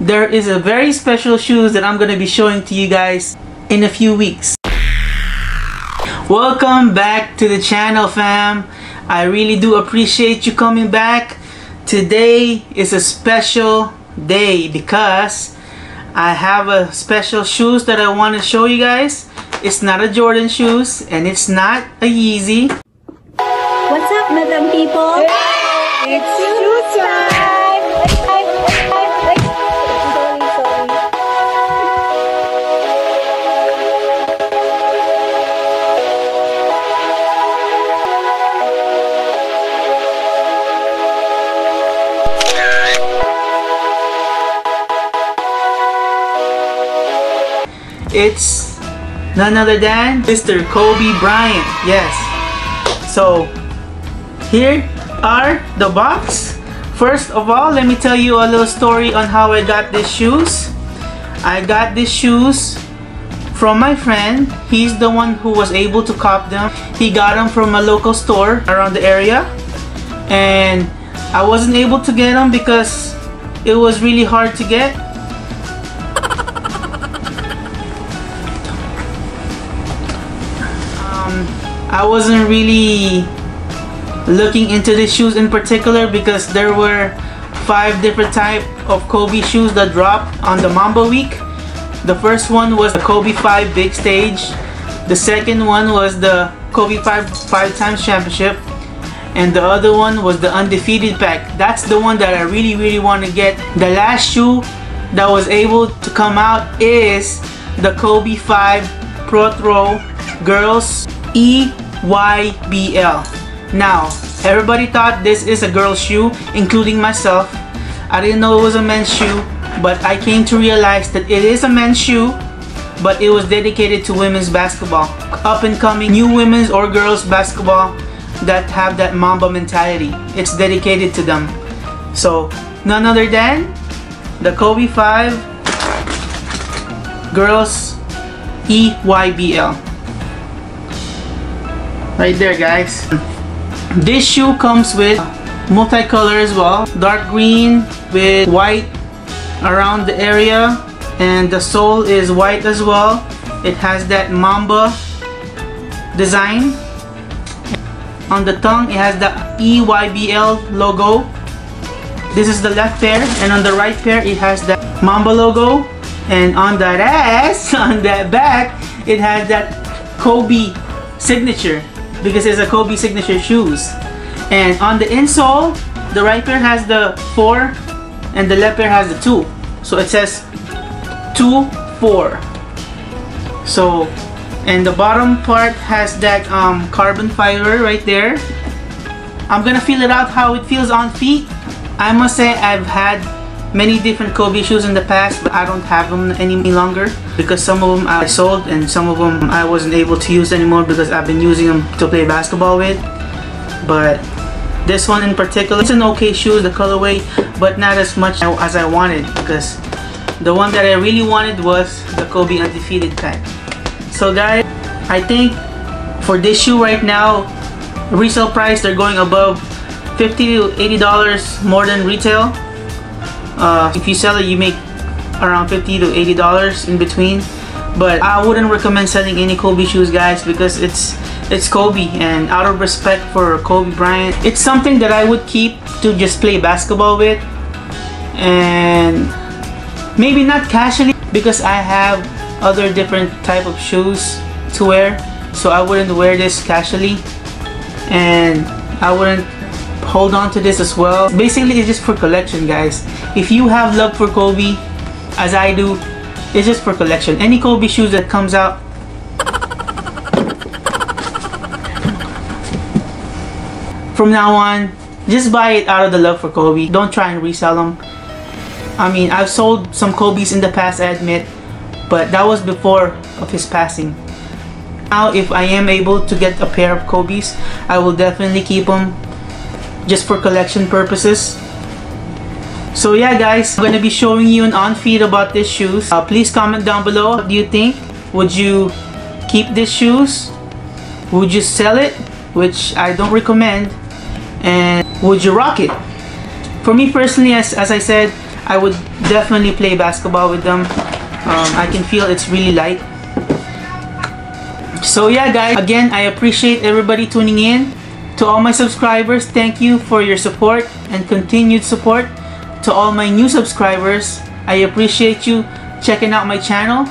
there is a very special shoes that I'm going to be showing to you guys in a few weeks. Welcome back to the channel, fam. I really do appreciate you coming back. Today is a special day because I have a special shoes that I want to show you guys. It's not a Jordan shoes and it's not a Yeezy. What's up, Madam people? Hey, it's shoes time! It's none other than Mr. Kobe Bryant. Yes. So here are the box. First of all, let me tell you a little story on how I got these shoes. I got these shoes from my friend. He's the one who was able to cop them. He got them from a local store around the area. And I wasn't able to get them because it was really hard to get. I wasn't really looking into the shoes in particular because there were 5 different types of Kobe shoes that dropped on the Mamba week. The first one was the Kobe 5 Big Stage. The second one was the Kobe 5 5x Championship. And the other one was the Undefeated Pack. That's the one that I really want to get. The last shoe that was able to come out is the Kobe 5 Protro Girls EYBL. Now, everybody thought this is a girl's shoe, including myself. I didn't know it was a men's shoe, but I came to realize that it is a men's shoe, but it was dedicated to women's basketball. Up and coming new women's or girls basketball that have that Mamba mentality. It's dedicated to them. So, none other than the Kobe 5 Girls EYBL. Right there, guys. This shoe comes with multicolor as well. Dark green with white around the area, and the sole is white as well. It has that Mamba design. On the tongue, it has the EYBL logo. This is the left pair, and on the right pair, it has that Mamba logo. And on that ass, on that back, it has that Kobe signature, because it's a Kobe signature shoes. And on the insole, the right pair has the 4 and the left pair has the 2. So it says 2, 4. So, and the bottom part has that carbon fiber right there. I'm gonna feel it out how it feels on feet. I must say I've had many different Kobe shoes in the past, but I don't have them any longer because some of them I sold and some of them I wasn't able to use anymore because I've been using them to play basketball with. But this one in particular, it's an okay shoe, the colorway, but not as much as I wanted because the one that I really wanted was the Kobe Undefeated Pack. So guys, I think for this shoe right now, resale price, they're going above $50 to $80 more than retail. If you sell it, you make around $50 to $80 in between. But I wouldn't recommend selling any Kobe shoes, guys, because it's Kobe, and out of respect for Kobe Bryant, it's something that I would keep to just play basketball with, and maybe not casually because I have other different type of shoes to wear. So I wouldn't wear this casually, and I wouldn't hold on to this as well. Basically, it's just for collection, guys. If you have love for Kobe as I do, it's just for collection. Any Kobe shoes that comes out, from now on, just buy it out of the love for Kobe. Don't try and resell them. I mean, I've sold some Kobe's in the past, I admit, but that was before of his passing. Now, if I am able to get a pair of Kobe's, I will definitely keep them just for collection purposes. So yeah, guys, I'm gonna be showing you an on feed about these shoes. Please comment down below. What do you think? Would you keep these shoes? Would you sell it, which I don't recommend? And would you rock it? For me personally, as I said, I would definitely play basketball with them. I can feel it's really light. So yeah guys, again, I appreciate everybody tuning in. To all my subscribers, thank you for your support and continued support. To all my new subscribers, I appreciate you checking out my channel.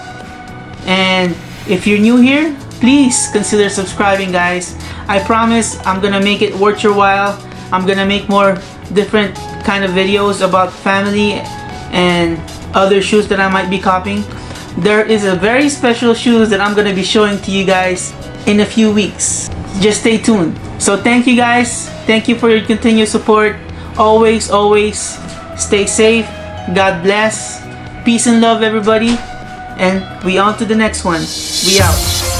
And if you're new here, please consider subscribing guys. I promise I'm gonna make it worth your while. I'm gonna make more different kind of videos about family and other shoes that I might be copying. There is a very special shoes that I'm gonna be showing to you guys in a few weeks. Just stay tuned. So thank you guys. Thank you for your continued support. Always, always stay safe. God bless. Peace and love everybody. And we on to the next one. We out.